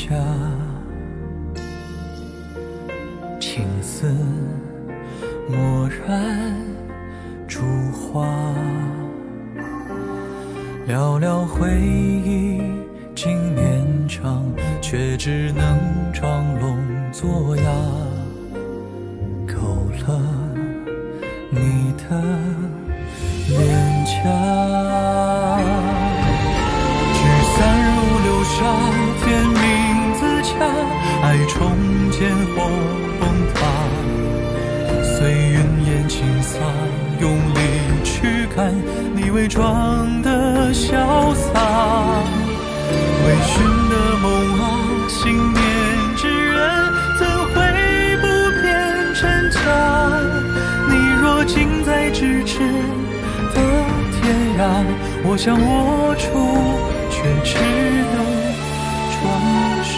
下，青丝墨染烛花，寥寥回忆竟绵长，却只能装聋作哑。勾勒你的脸颊，聚散如流沙，天命自洽，爱重建或崩塌，随云烟轻洒，用力去看你伪装的潇洒。 微醺的梦啊，心念之人怎会不变真假？你若近在咫尺的天涯，我想我处却只有窗纱。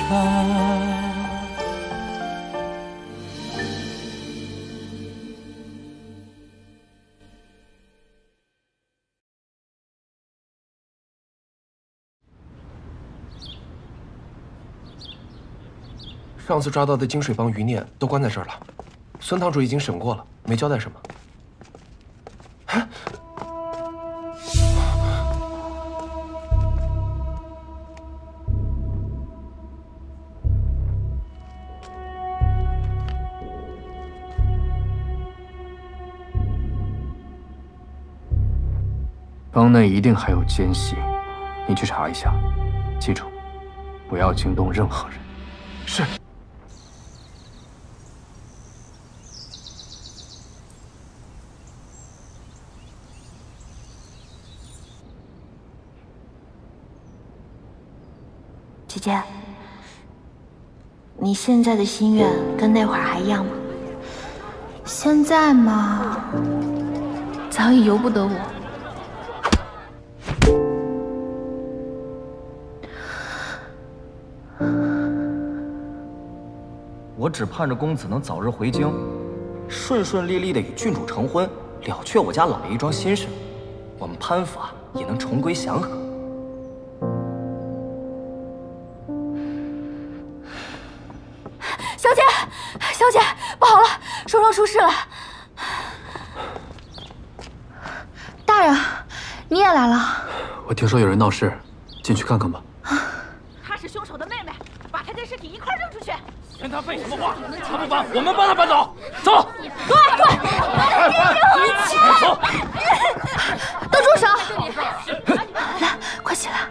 上次抓到的金水帮余念都关在这儿了，孙堂主已经审过了，没交代什么。哎，帮内一定还有奸细，你去查一下，记住，不要惊动任何人。是。 姐姐，你现在的心愿跟那会儿还一样吗？现在嘛，早已由不得我。我只盼着公子能早日回京，顺顺利利的与郡主成婚，了却我家老爷一桩心事，我们潘府啊也能重归祥和。 小姐，不好了，双双出事了！大人，你也来了。我听说有人闹事，进去看看吧。她是凶手的妹妹，把她跟尸体一块扔出去。跟她废什么话？她不搬，我们帮她搬走。走，对对，走，都住手！来，快起来。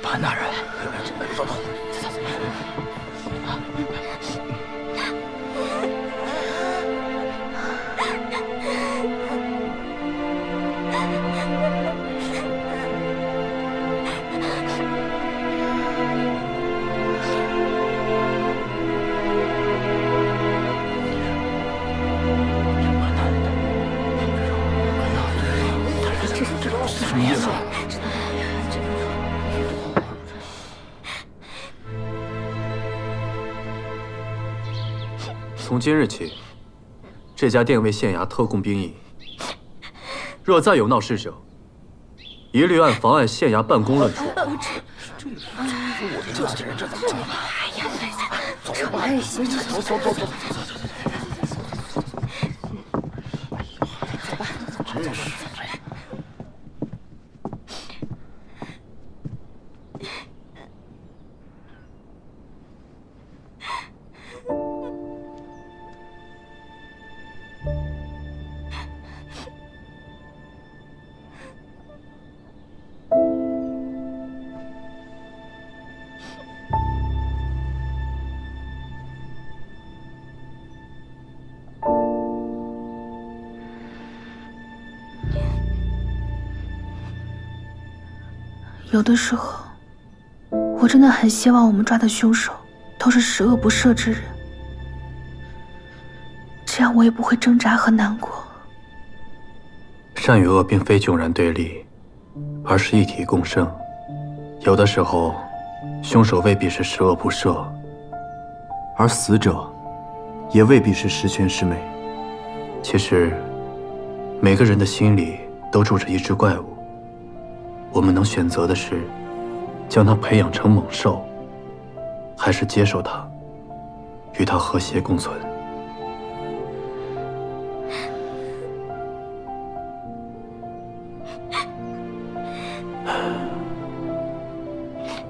潘大人，走走。 从今日起，这家店为县衙特供兵役。若再有闹事者，一律按妨碍县衙办公论处。这家人这怎么整？哎呀，走吧，走走走走。 有的时候，我真的很希望我们抓的凶手都是十恶不赦之人，这样我也不会挣扎和难过。善与恶并非迥然对立，而是一体共生。有的时候，凶手未必是十恶不赦，而死者也未必是十全十美。其实，每个人的心里都住着一只怪物。 我们能选择的是，将它培养成猛兽，还是接受它，与它和谐共存？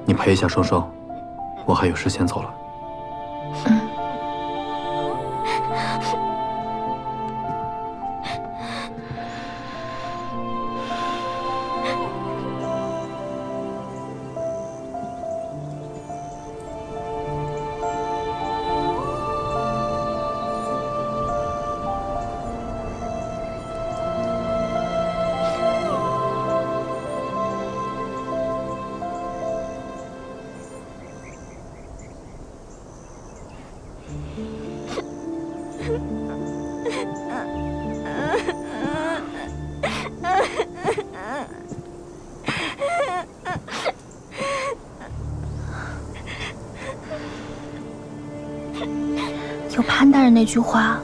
你陪一下双双，我还有事先走了。 有潘大人那句话，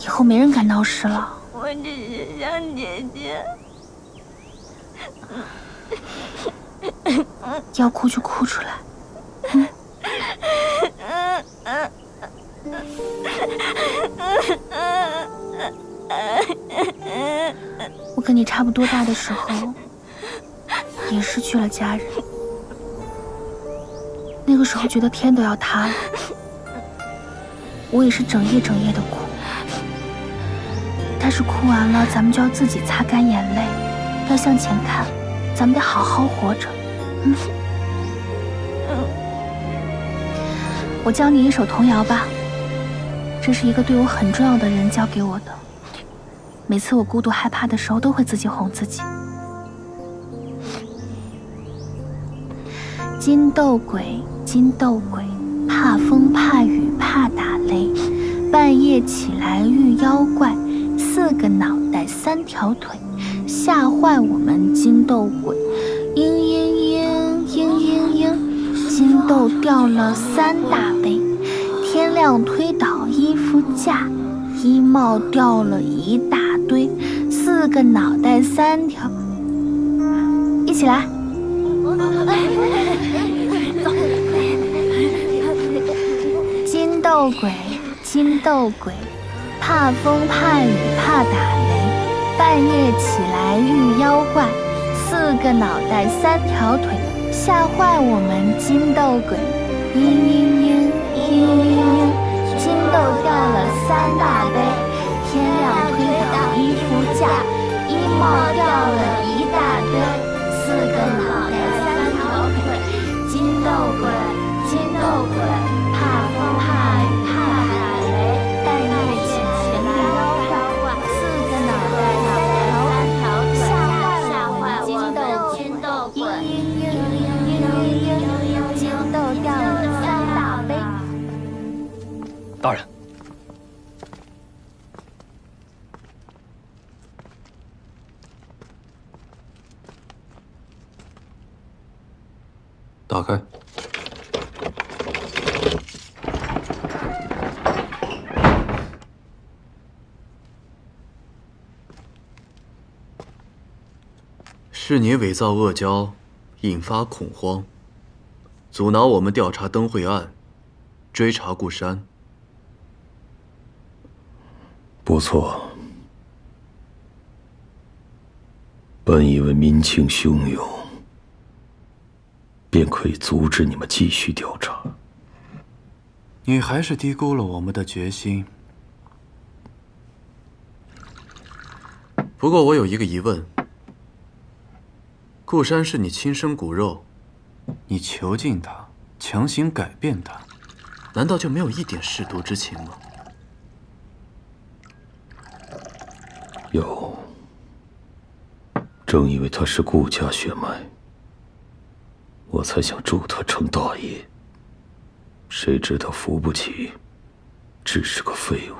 以后没人敢闹事了。我只是想姐姐，要哭就哭出来。嗯。 我跟你差不多大的时候，也失去了家人。那个时候觉得天都要塌了，我也是整夜整夜的哭。但是哭完了，咱们就要自己擦干眼泪，要向前看，咱们得好好活着。嗯，我教你一首童谣吧。 这是一个对我很重要的人教给我的，每次我孤独害怕的时候，都会自己哄自己。金斗鬼，金斗鬼，怕风怕雨怕打雷，半夜起来遇妖怪，四个脑袋三条腿，吓坏我们金斗鬼。嘤嘤嘤嘤嘤嘤，金斗掉了三大杯。 天亮推倒衣服架，衣帽掉了一大堆，四个脑袋三条，一起来。金斗鬼，金斗鬼，怕风怕雨怕打雷，半夜起来遇妖怪，四个脑袋三条腿，吓坏我们金斗鬼。嘤嘤嘤。 金豆掉了三大杯，天亮推倒衣服架，衣帽掉了一大堆，四个脑袋三条腿，金豆鬼，金豆鬼，怕风怕雨怕打雷，半夜起来遇妖怪，四个脑袋三条腿，吓坏我们金豆鬼，金豆掉了三大杯。 大人，打开。是你伪造恶交，引发恐慌，阻挠我们调查灯会案，追查顾山。 不错，本以为民情汹涌，便可以阻止你们继续调查。你还是低估了我们的决心。不过我有一个疑问：顾山是你亲生骨肉，你囚禁他，强行改变他，难道就没有一点舐犊之情吗？ 有，正因为他是顾家血脉，我才想助他成大业。谁知他扶不起，只是个废物。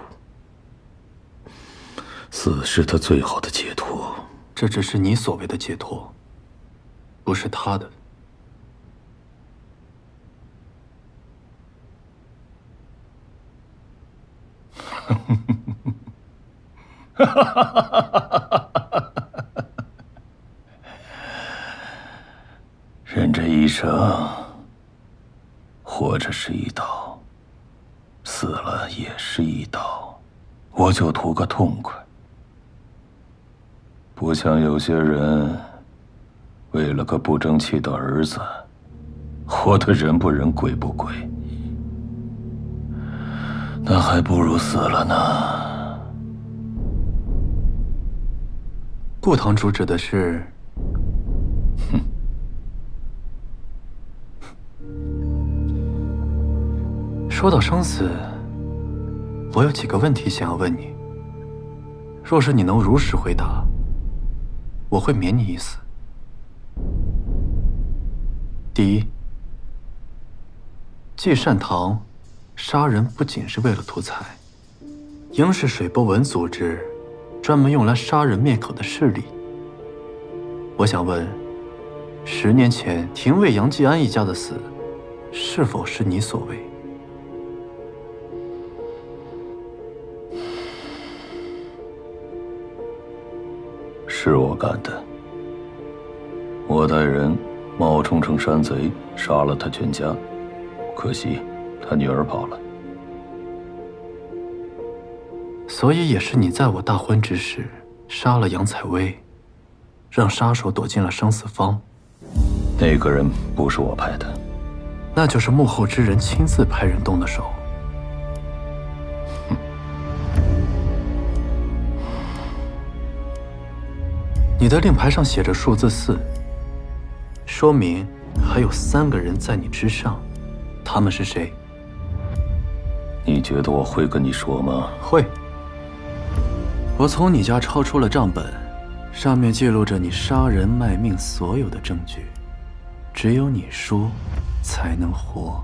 死是他最好的解脱。这只是你所谓的解脱，不是他的。哈哈哈哈哈！人这一生，活着是一道，死了也是一道，我就图个痛快。不像有些人，为了个不争气的儿子，活得人不人鬼不鬼，那还不如死了呢。顾堂主指的是，哼。 说到生死，我有几个问题想要问你。若是你能如实回答，我会免你一死。第一，季善堂杀人不仅是为了图财，应是水波纹组织专门用来杀人灭口的势力。我想问，10年前廷尉杨继安一家的死，是否是你所为？ 是我干的。我带人冒充成山贼，杀了他全家，可惜他女儿跑了。所以也是你在我大婚之时杀了杨采薇，让杀手躲进了生死坊。那个人不是我派的，那就是幕后之人亲自派人动的手。 你的令牌上写着数字4，说明还有3个人在你之上，他们是谁？你觉得我会跟你说吗？会。我从你家抄出了账本，上面记录着你杀人卖命所有的证据，只有你输才能活。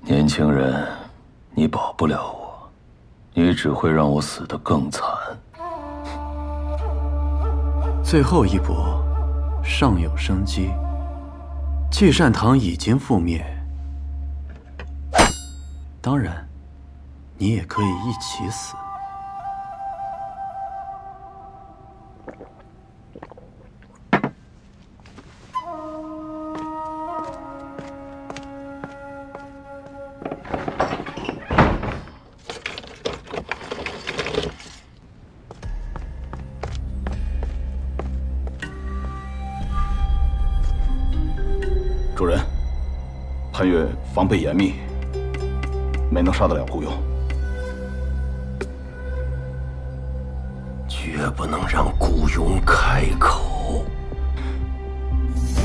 年轻人，你保不了我。 你只会让我死得更惨。最后一搏，尚有生机。季善堂已经覆灭，当然，你也可以一起死。主人，潘越防备严密，没能杀得了胡勇。绝不能让顾勇开口。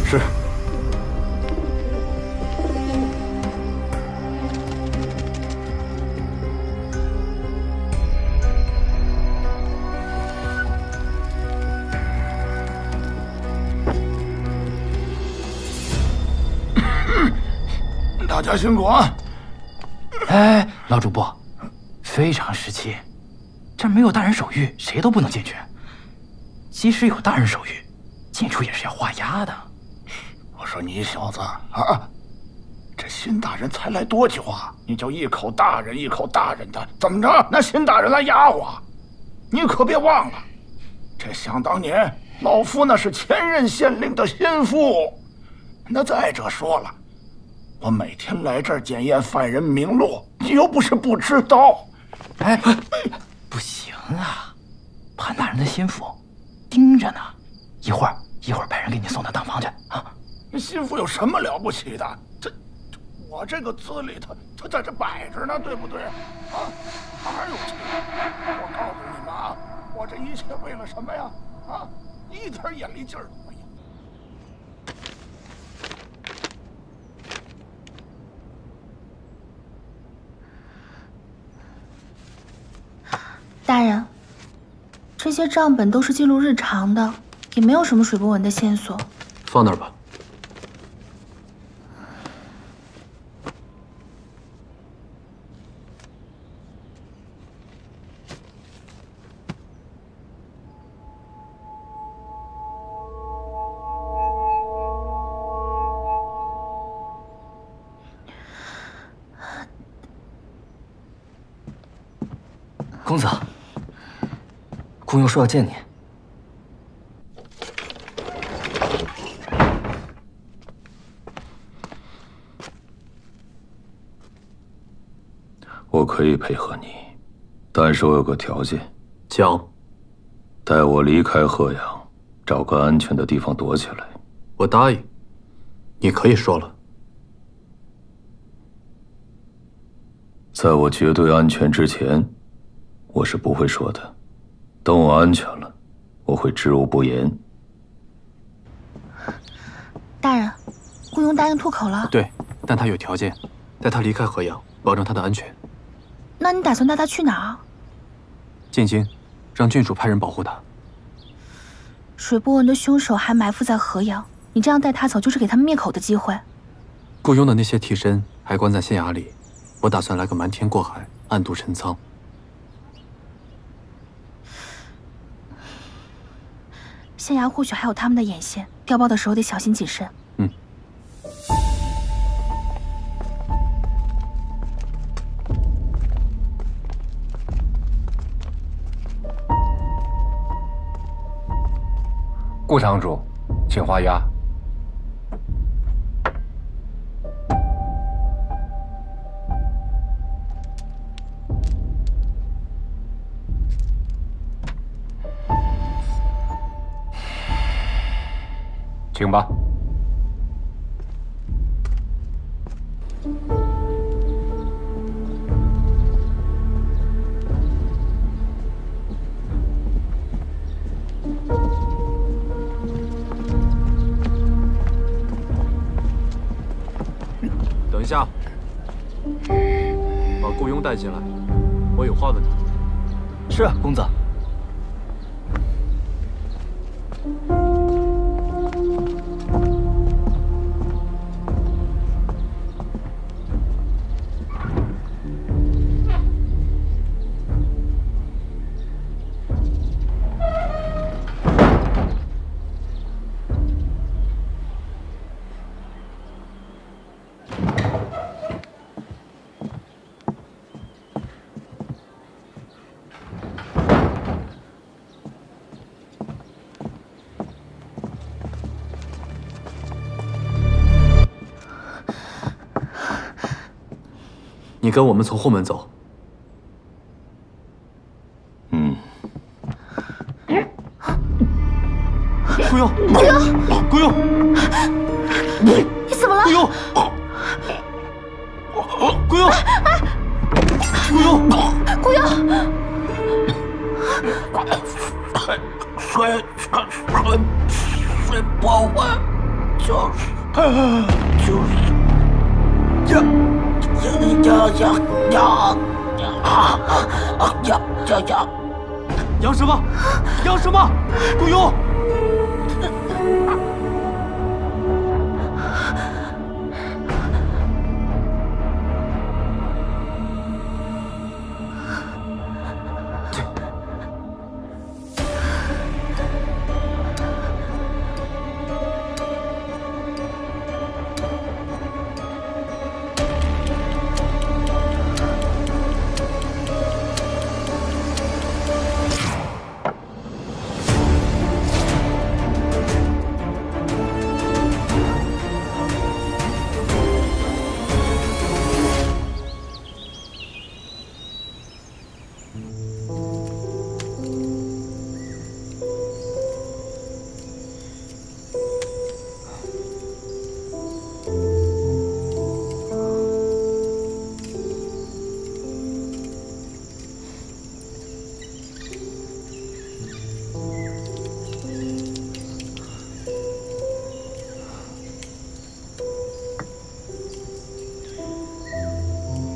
是。大家辛苦啊！哎，老主播，非常时期，这没有大人手谕，谁都不能进去。即使有大人手谕，进出也是要画押的。我说你小子啊，这新大人才来多久啊？你就一口大人一口大人的，怎么着？拿新大人来压我？你可别忘了，这想当年老夫那是前任县令的心腹。那再者说了。 我每天来这儿检验犯人名录，你又不是不知道。哎，不行啊，潘大人的心腹盯着呢，一会儿派人给你送到当房去啊。心腹有什么了不起的？我这个资历，他在这摆着呢，对不对？啊，哪有这个？我告诉你们啊，我这一切为了什么呀？啊，一点眼力劲儿都没有。 大人，这些账本都是记录日常的，也没有什么水波纹的线索。放那儿吧。公子。 顾勇说要见你。我可以配合你，但是我有个条件。讲。带我离开鹤阳，找个安全的地方躲起来。我答应。你可以说了。在我绝对安全之前，我是不会说的。等我安全了，我会知无不言。大人，雇佣答应吐口了。对，但他有条件，带他离开河阳，保证他的安全。那你打算带他去哪儿？进京，让郡主派人保护他。水波纹的凶手还埋伏在河阳，你这样带他走，就是给他们灭口的机会。雇佣的那些替身还关在县衙里，我打算来个瞒天过海，暗度陈仓。县衙或许还有他们的眼线，调包的时候得小心谨慎。 顾场主，请画押。请吧。等一下，把雇佣带进来，我有话问他。是，公子。你跟我们从后门走。嗯。顾雍，顾雍，顾雍，你怎么了？顾雍，顾雍，顾雍，顾雍，水波纹，就是这。 杨什么？杨什么？顾雍，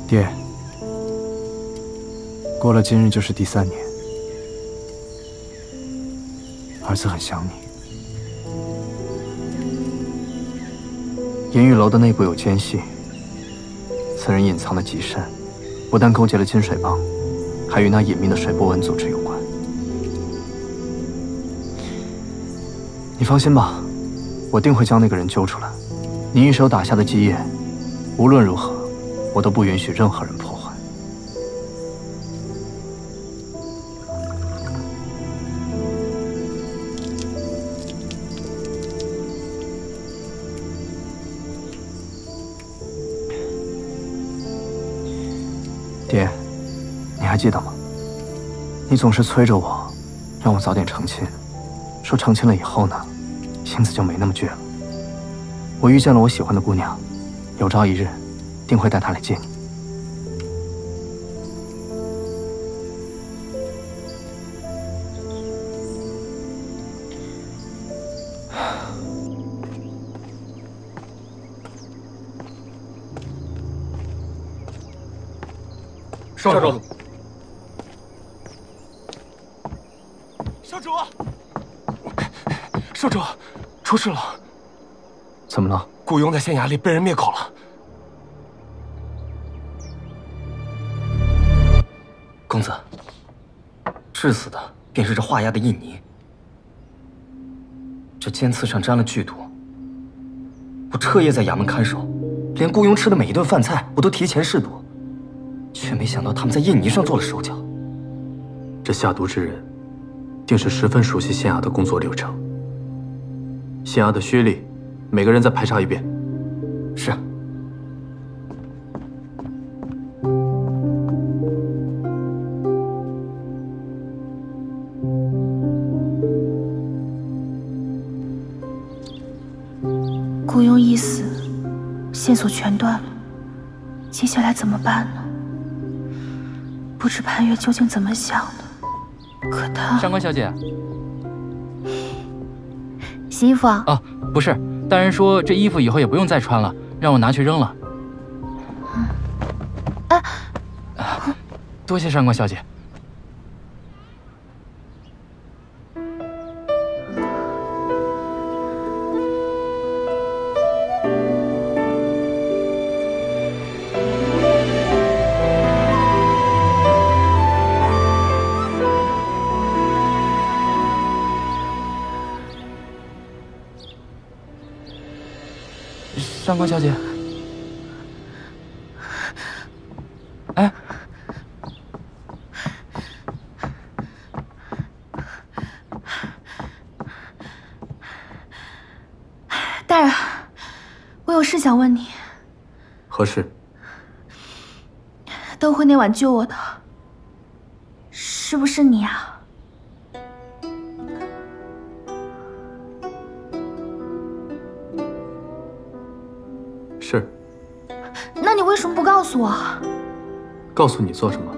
爹，过了今日就是第3年，儿子很想你。银玉楼的内部有奸细，此人隐藏的极深，不但勾结了金水帮，还与那隐秘的水波纹组织有关。你放心吧，我定会将那个人揪出来。你一手打下的基业，无论如何。 我都不允许任何人破坏。爹，你还记得吗？你总是催着我，让我早点成亲，说成亲了以后呢，性子就没那么倔了。我遇见了我喜欢的姑娘，有朝一日，定会带她来见你。 少主，少主，少主，出事了！怎么了？雇佣在县衙里被人灭口了。公子，致死的便是这画押的印尼。这尖刺上沾了剧毒，我彻夜在衙门看守，连雇佣吃的每一顿饭菜，我都提前试毒。 却没想到他们在印泥上做了手脚。这下毒之人，定是十分熟悉县衙的工作流程。县衙的胥吏，每个人再排查一遍。是。雇佣一死，线索全断了，接下来怎么办呢？ 不知潘月究竟怎么想的，可他……上官小姐，洗衣服啊？啊，不是，大人说这衣服以后也不用再穿了，让我拿去扔了。嗯，啊，多谢上官小姐。上官小姐，哎，大人，我有事想问你。何事？灯辉那晚救我的，是不是你啊？ 是，那你为什么不告诉我？告诉你做什么？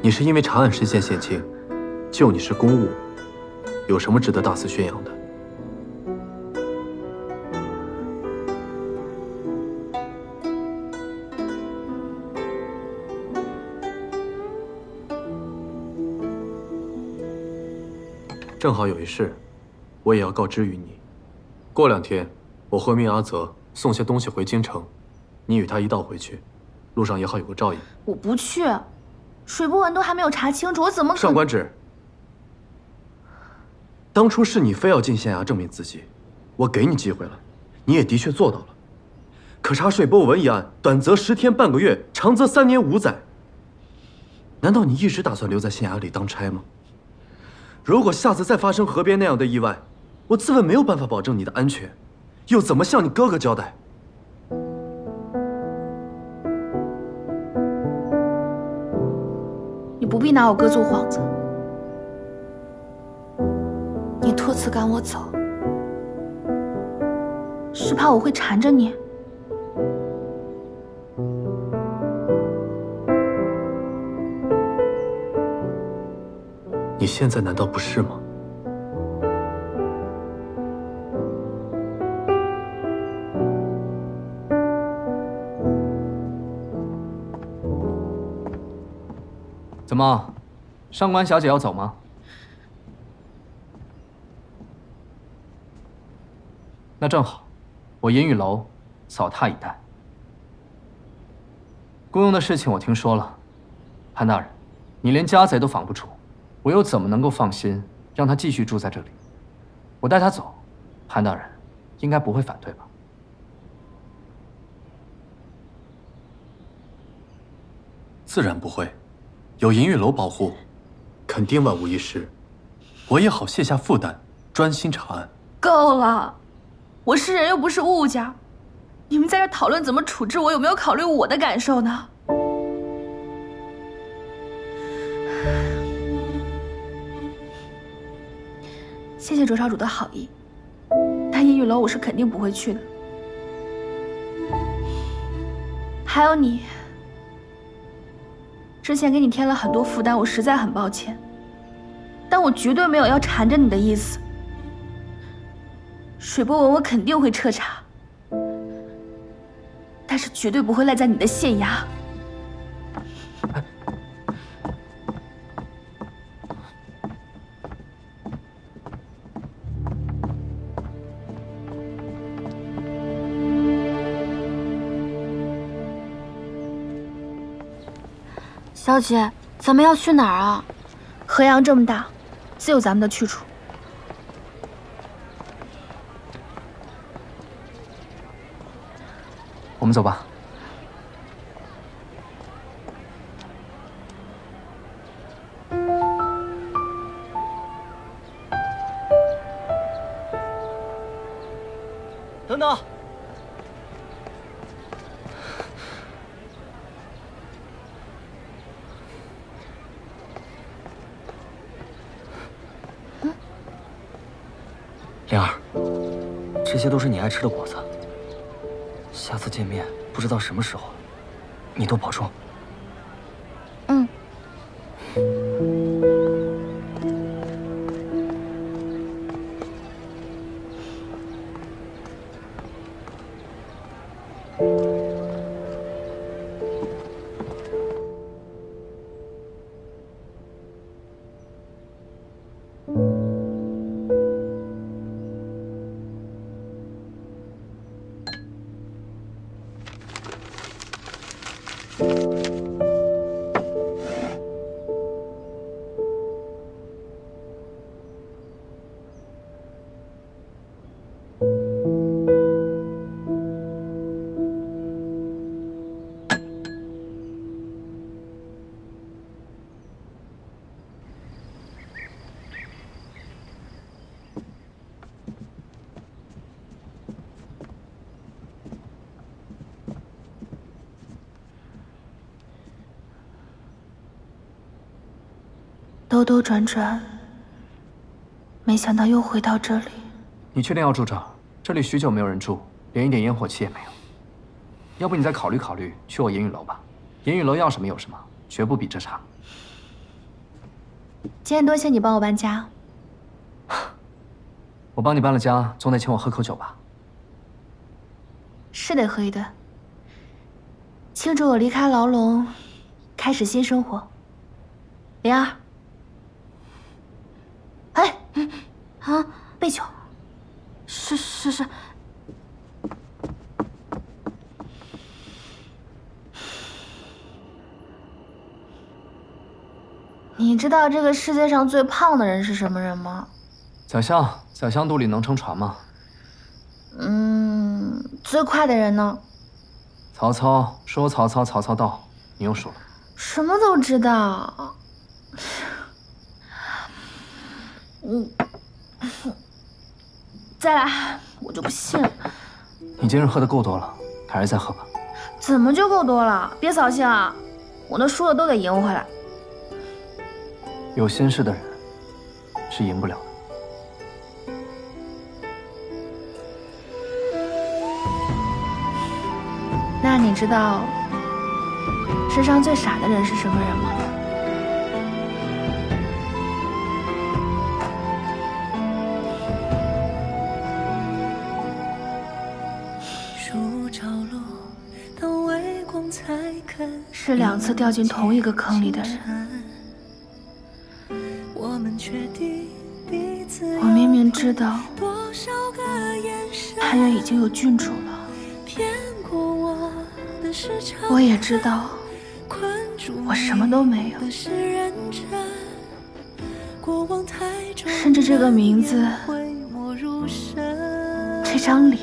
你是因为查案身陷险境，救你是公务，有什么值得大肆宣扬的？正好有一事，我也要告知于你。过2天，我会命阿泽 送些东西回京城，你与他一道回去，路上也好有个照应。我不去，水波纹都还没有查清楚，我怎么可能？上官芷，当初是你非要进县衙证明自己，我给你机会了，你也的确做到了。可查水波纹一案，短则10天半个月，长则3年5载。难道你一直打算留在县衙里当差吗？如果下次再发生河边那样的意外，我自问没有办法保证你的安全。 又怎么向你哥哥交代？你不必拿我哥做幌子。你托辞赶我走，是怕我会缠着你？你现在难道不是吗？ 怎么，上官小姐要走吗？那正好，我银玉楼扫榻以待。雇佣的事情我听说了，潘大人，你连家贼都防不住，我又怎么能够放心让他继续住在这里？我带他走，潘大人应该不会反对吧？ 自然不会，有银玉楼保护，肯定万无一失。我也好卸下负担，专心查案。够了，我是人又不是物件，你们在这讨论怎么处置我，有没有考虑我的感受呢？谢谢卓少主的好意，但阴雨楼我是肯定不会去的。还有你，之前给你添了很多负担，我实在很抱歉，但我绝对没有要缠着你的意思。水波纹我肯定会彻查，但是绝对不会赖在你的县衙。 小姐，咱们要去哪儿啊？河阳这么大，自有咱们的去处。我们走吧。等等。 灵儿，这些都是你爱吃的果子。下次见面不知道什么时候，你多保重。嗯。兜兜转转，没想到又回到这里。你确定要住这儿？这里许久没有人住，连一点烟火气也没有。要不你再考虑考虑，去我言语楼吧。言语楼要什么有什么，绝不比这差。今天多谢你帮我搬家。我帮你搬了家，总得请我喝口酒吧。是得喝一顿，庆祝我离开牢笼，开始新生活。灵儿。 哎，啊，备酒，是。你知道这个世界上最胖的人是什么人吗？宰相肚里能撑船吗？嗯，最快的人呢？曹操说曹操，曹操到，你又输了。什么都知道。 再来，我就不信了。你今日喝的够多了，改日再喝吧。怎么就够多了？别扫兴啊！我那输的都得赢回来。有心事的人是赢不了的。 那你知道世上最傻的人是什么人吗？ 是两次掉进同一个坑里的人。我明明知道，男人已经有郡主了，我也知道，我什么都没有，甚至这个名字，这张脸，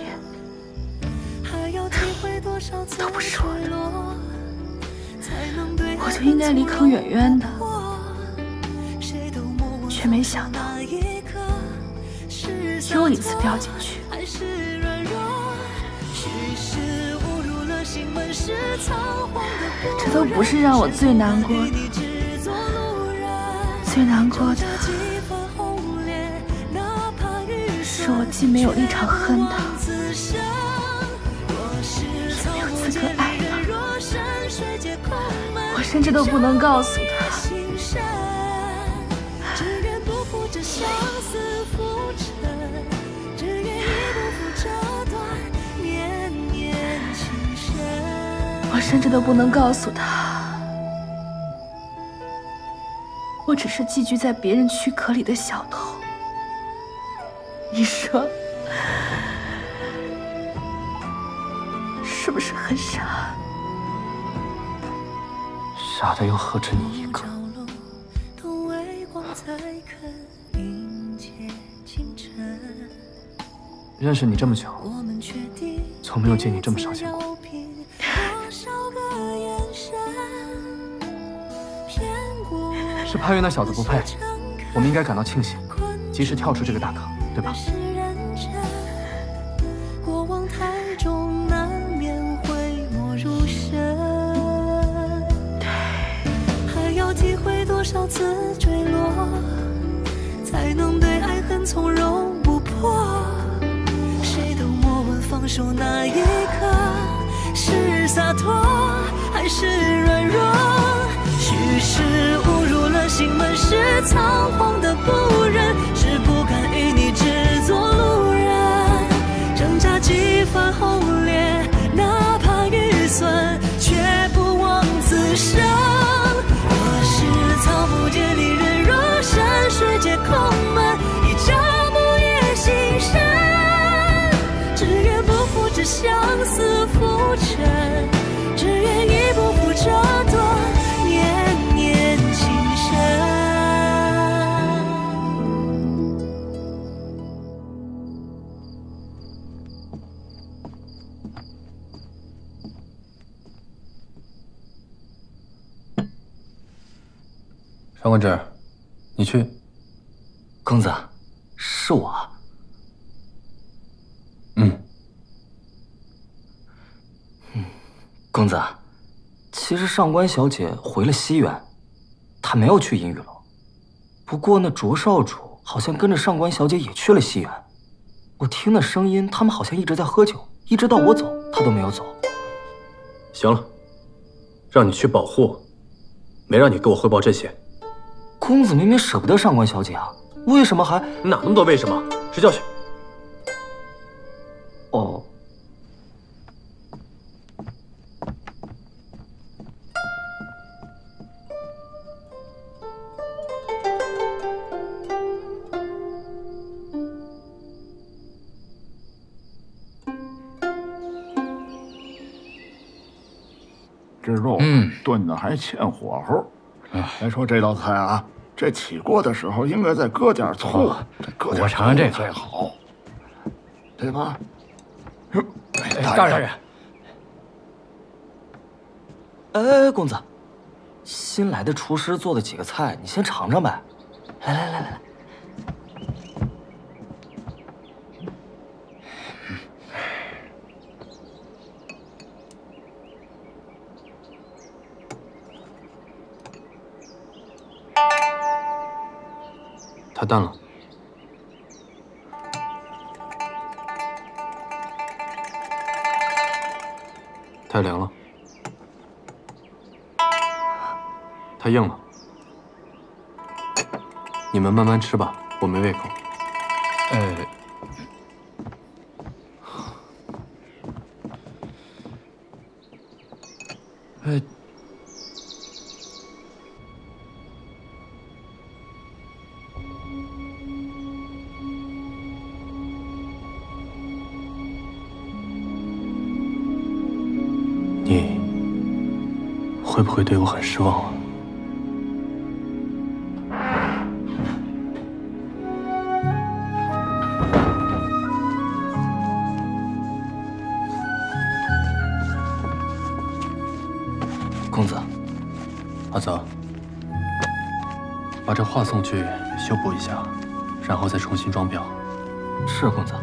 都不是我的。 我就应该离坑远远的，却没想到，又一次掉进去。这都不是让我最难过的，最难过的是我既没有立场恨他，也没有资格爱他，我甚至都不能告诉他，我甚至都不能告诉他，我只是寄居在别人躯壳里的小偷。你说，是不是很傻？傻的又何止你一个？认识你这么久，从没有见你这么伤心过。是潘越那小子不配，我们应该感到庆幸，及时跳出这个大坑，对吧？还要体会多少次坠落，才能对爱恨从容不迫。谁都莫问放手那一刻是洒脱还是软弱。许是侮辱了心门，是仓皇的不忍，是不敢与你只做路人。挣扎几番轰烈，哪怕预算，却不枉此生。若是草木皆离人，若山水皆空门，一朝木叶心生，只愿不负这相思浮沉，只愿一步步这段。张冠志，你去。公子，是我。公子，其实上官小姐回了西园，她没有去银雨楼。不过那卓少主好像跟着上官小姐也去了西园。我听那声音，他们好像一直在喝酒，一直到我走，她都没有走。行了，让你去保护我，没让你给我汇报这些。公子明明舍不得上官小姐啊，为什么还……哪那么多为什么？睡觉去。哦。这肉炖的还欠火候。来说这道菜啊，这起锅的时候应该再搁点醋，再搁点醋。我尝尝这个最好，对吧？大人，哎，公子，新来的厨师做的几个菜，你先尝尝呗。来，太淡了，太凉了，太硬了。你们慢慢吃吧，我没胃口。会对我很失望啊！公子，阿泽，把这画送去修补一下，然后再重新装裱。是啊，公子。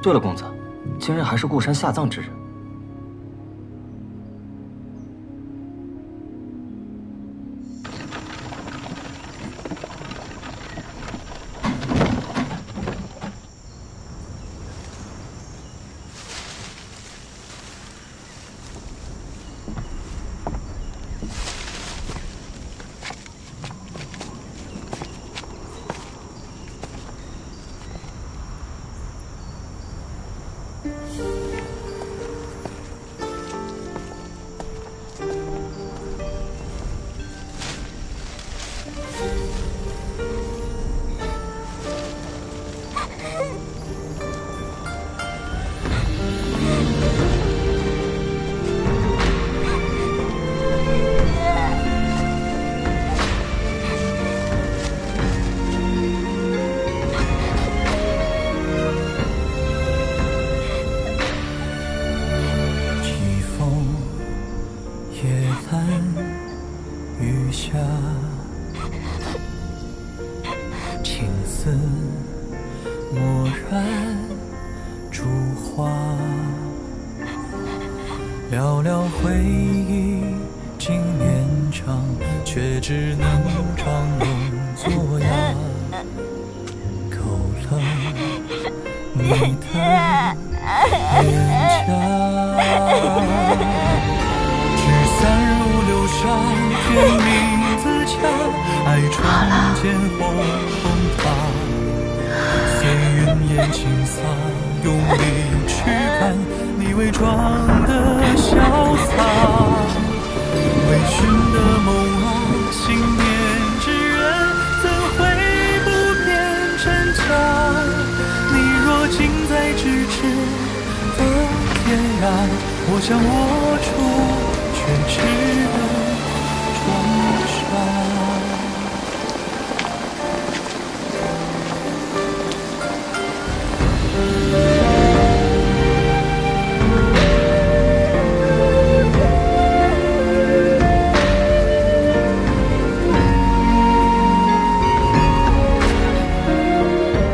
对了，公子，今日还是顾山下葬之日。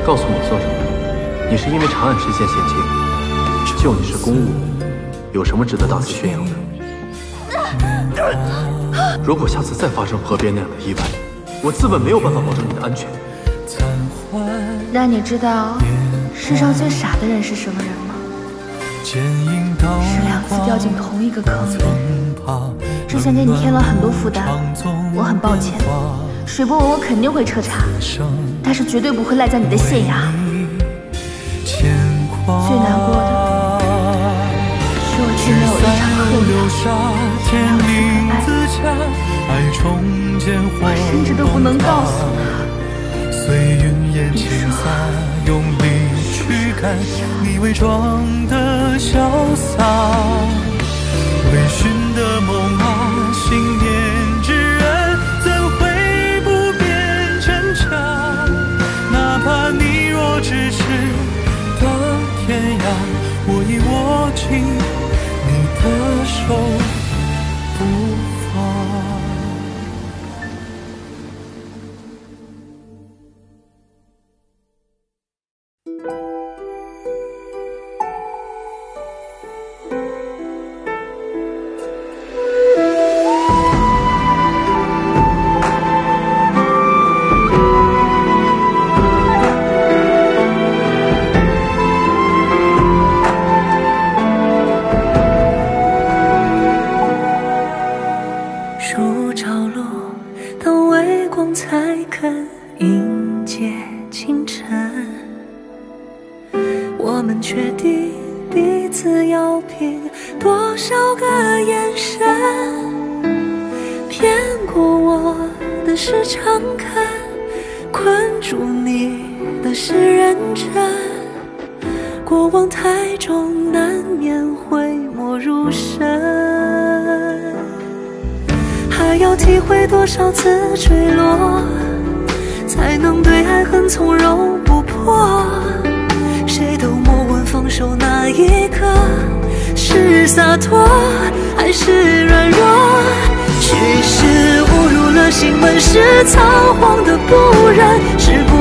告诉我做什么？你是因为长按失陷险境，就你是公务，有什么值得大肆宣扬的？如果下次再发生河边那样的意外，我自问没有办法保证你的安全。那你知道世上最傻的人是什么人吗？是2次掉进同一个坑里的人。之前给你添了很多负担，我很抱歉。 水波纹我肯定会彻查，但是绝对不会赖在你的县衙。最难过的是我竟没有一场恨，我甚至都不能告诉你说。 紧你的手不放。只不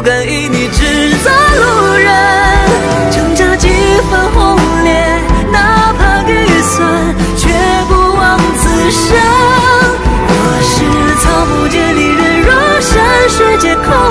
敢与你。借口。